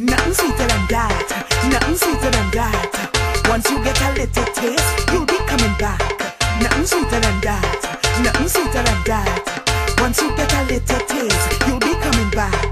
nothing sweeter than that, nothing sweeter than that. Once you get a little taste, you'll be coming back. Nothing sweeter than that, nothing sweeter than that. Once you get a little taste, you'll be coming back.